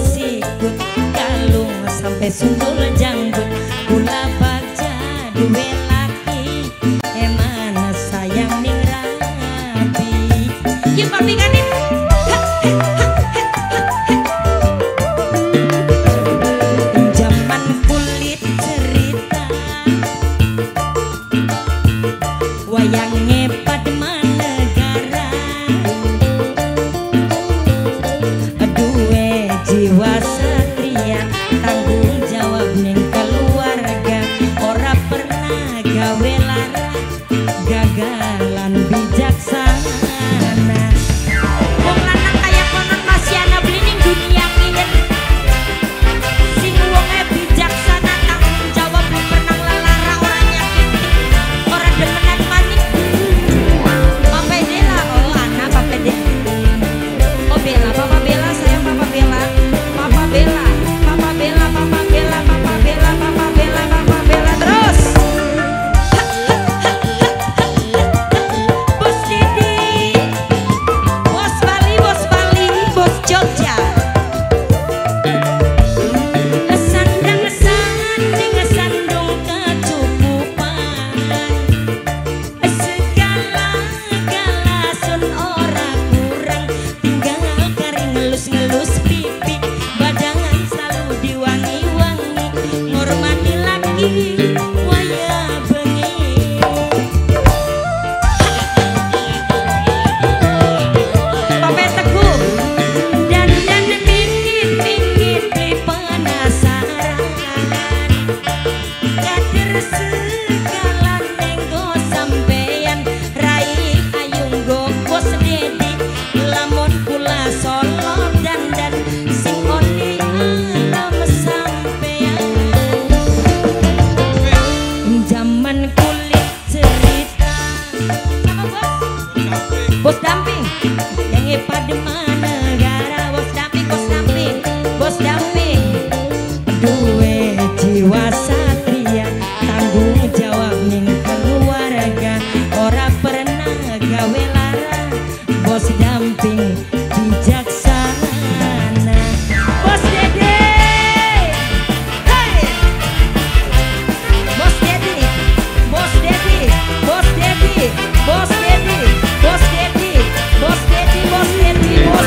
Sesikut kalung sampai suntul janggut, kula baca duwe laki emana sayang ning rapi. Yuk pampinganin. Jaman kulit cerita wayangnya Padma Negara, jiwa satria tanggung jawab ning keluarga, ora pernah gawe lara gagalan bijaksana. Wong lanang kaya konon masih ana beli ning dunia nginen, sing wonge bijaksana tanggung jawab lu pernah lelara, orang nyakitin, orang demenan manik. Papa Bella, oh ana Papa Bella, oh Bella, Papa Bella sayang, Papa Bella. Bella, Papa Bella, Papa Bella, Papa Bella, Papa Bella, Papa Bella terus. Bos Didi, Bos Bali, Bos Jogja. Ngesan dong kecukupan, segala sun ora kurang, tinggal kari ngelus pipi. Bos Damping, yang Padma Negara, Bos Damping, Bos Damping, Bos Damping. Duwe jiwa satria, tanggung jawab ning keluarga, ora pernah gawe lara, Bos Damping bijaksana. Bos Dede, hey, Bos Dede, Bos Dede, Bos Dede, Bos Dede, Bos Dede.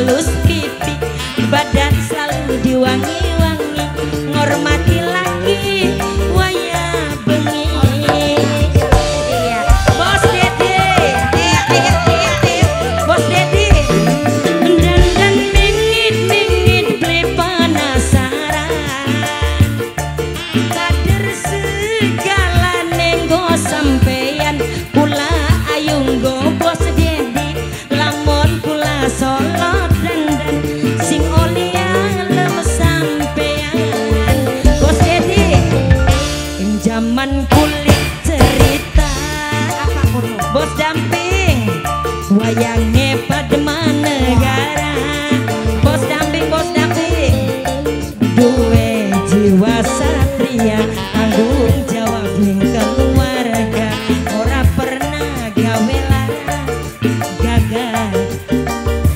Ngelus pipi, badan selalu diwangi-wangi, ngormati laki waya bengi. Bos Dede, Bos Dede, dan mingit-mingit beli penasaran, kader segala nenggo sampeyan, pula ayung go Bos Dede, lamun pula solo. Jaman kulit cerita, Bos Damping, wayangnya Padma Negara, Bos Damping, Bos Damping. Duwe jiwa satria, tanggung jawab ning keluarga, ora pernah gawe lara, gagal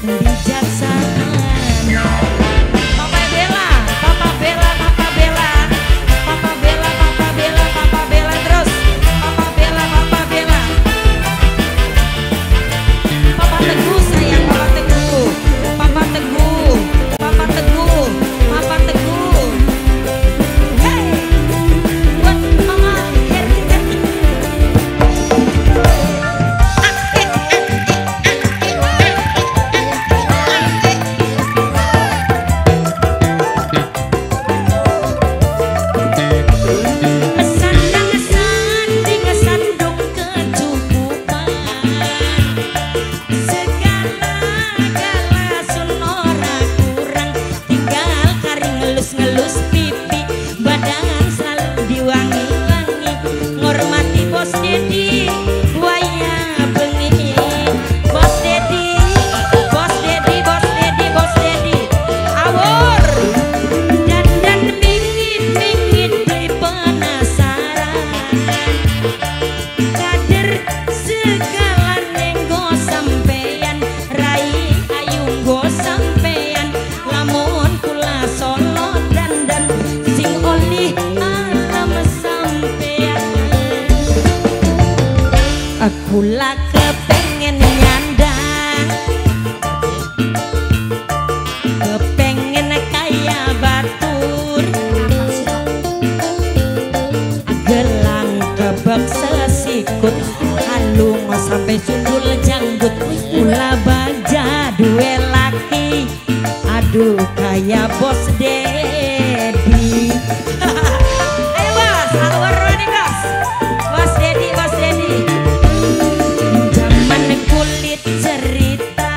bijaksana. Papa Bella, Papa Bella, Papa Bella, Papa Bella, Papa Bella terus. aku lah kepengen nyandang, kepengen kaya batur, gelang kebek sesikut halung sampai sumbul janggut, ulah baja duwe laki, aduh kaya bos Dedi. Ayo bos, aku warna nih bos, bos Dedi, bos Dedi. Zaman kulit cerita,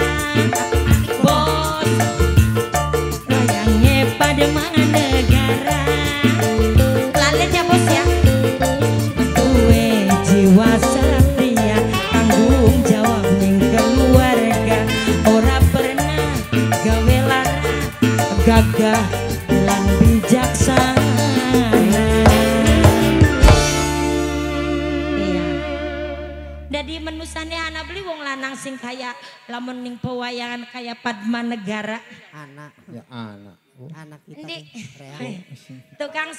bos, wayangnya pada manegara. Lalit ya bos ya, gue jiwa satria, tanggung jawab ning keluarga, ora pernah gawe lara, gagah. Jadi menusannya anak beli wong lanang sing kayak lamun ning pewayangan kayak Padmanegara anak ya anak anak kita tukang